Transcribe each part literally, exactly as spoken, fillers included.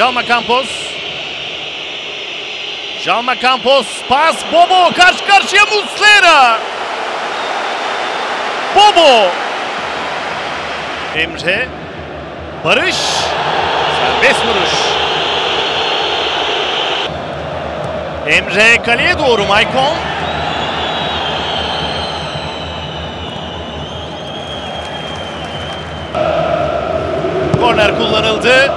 Jalma Campos. Jalma Campos. Pas Bobo. Karşı karşıya Muslera. Bobo. Emre. Barış. Serbest vuruş. Emre kaleye doğru. Maicon. Korner kullanıldı.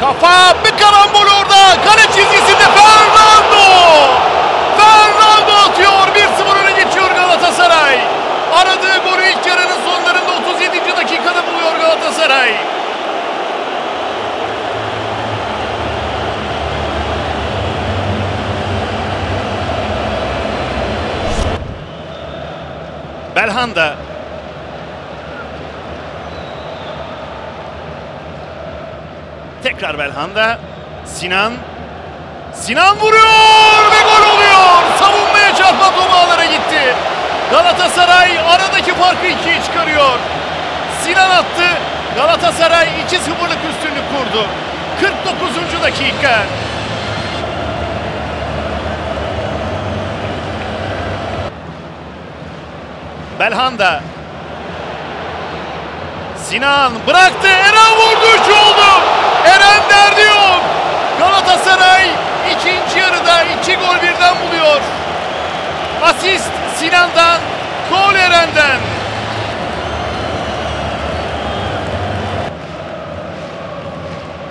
Kafa, bir karambol orada. Kale çizgisinde Fernando. Fernando atıyor. bir sıfır öne geçiyor Galatasaray. Aradığı golü ilk yarının sonlarında otuz yedinci dakikada buluyor Galatasaray. Belhanda. Tekrar Belhanda. Sinan. Sinan vuruyor ve gol oluyor. Savunmaya çarpma topu gitti. Galatasaray aradaki farkı ikiye çıkarıyor. Sinan attı. Galatasaray iki sıfırlık üstünlük kurdu. kırk dokuzuncu dakika. Belhanda. Sinan bıraktı. Eren vurdu. üç oldu. Eren derdi yok. Galatasaray ikinci yarıda iki gol birden buluyor. Asist Sinan'dan, gol Eren'den.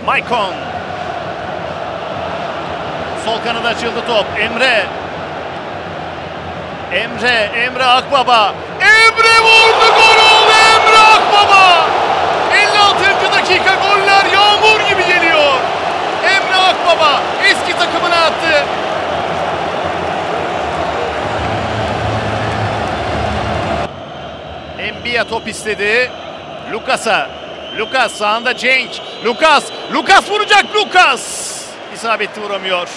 Maicon. Sol kanada açıldı top. Emre. Emre, Emre Akbaba. Emre vurdu, gol oldu. Emre Akbaba. elli altıncı dakika goller yağmur gibi geliyor. Emre Akbaba eski takımına attı. Embiya top istedi. Lucas'a. Lucas sağında Cenk. Lucas. Lucas vuracak. Lucas. İsabetli vuramıyor.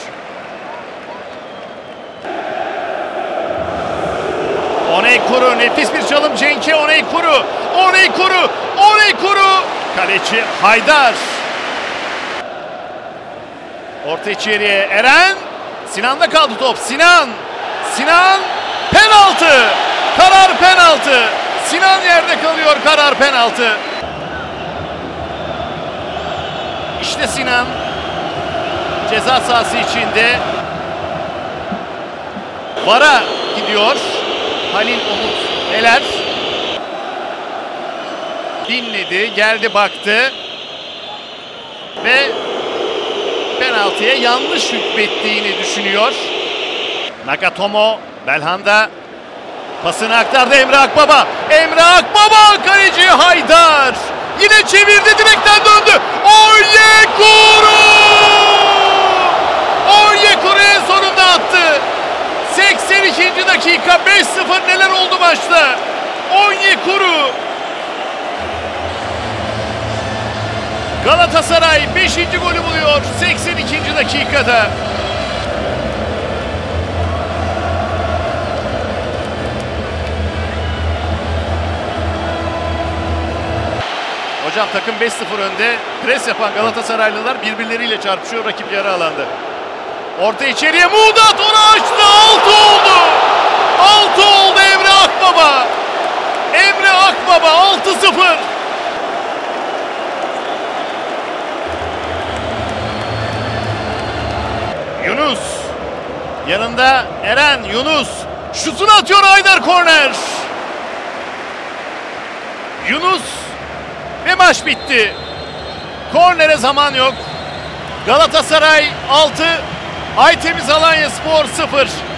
Onyekuru. Nefis bir çalım Cenk'e. Onyekuru. Onyekuru. Onyekuru. Kaleci Haydar. Orta içeriye Eren. Sinan'da kaldı top. Sinan. Sinan. Penaltı. Karar penaltı. Sinan yerde kalıyor. Karar penaltı. İşte Sinan. Ceza sahası içinde. Vara gidiyor. Halil Umut neler? Dinledi, geldi baktı ve penaltıya yanlış hükmettiğini düşünüyor. Nakatomo, Belhanda pasını aktardı Emre Akbaba. Emre Akbaba, kaleci Haydar. Yine çevirdi, direkten döndü. Onyekuru! Onyekuru en sonunda attı. seksen ikinci dakika beş sıfır neler oldu maçta? Onyekuru. Galatasaray beşinci golü buluyor seksen ikinci dakikada. Hocam takım beş sıfır önde. Pres yapan Galatasaraylılar birbirleriyle çarpışıyor rakip yarı alanda. Orta içeriye Mudat onu açtı. Altı oldu. Altı oldu Emre Akbaba. Emre Akbaba altı sıfır. Yunus. Yanında Eren. Yunus. Şutunu atıyor Haydar korner. Yunus. Ve maç bitti. Kornere zaman yok. Galatasaray altı. Aytemiz Alanyaspor sıfır.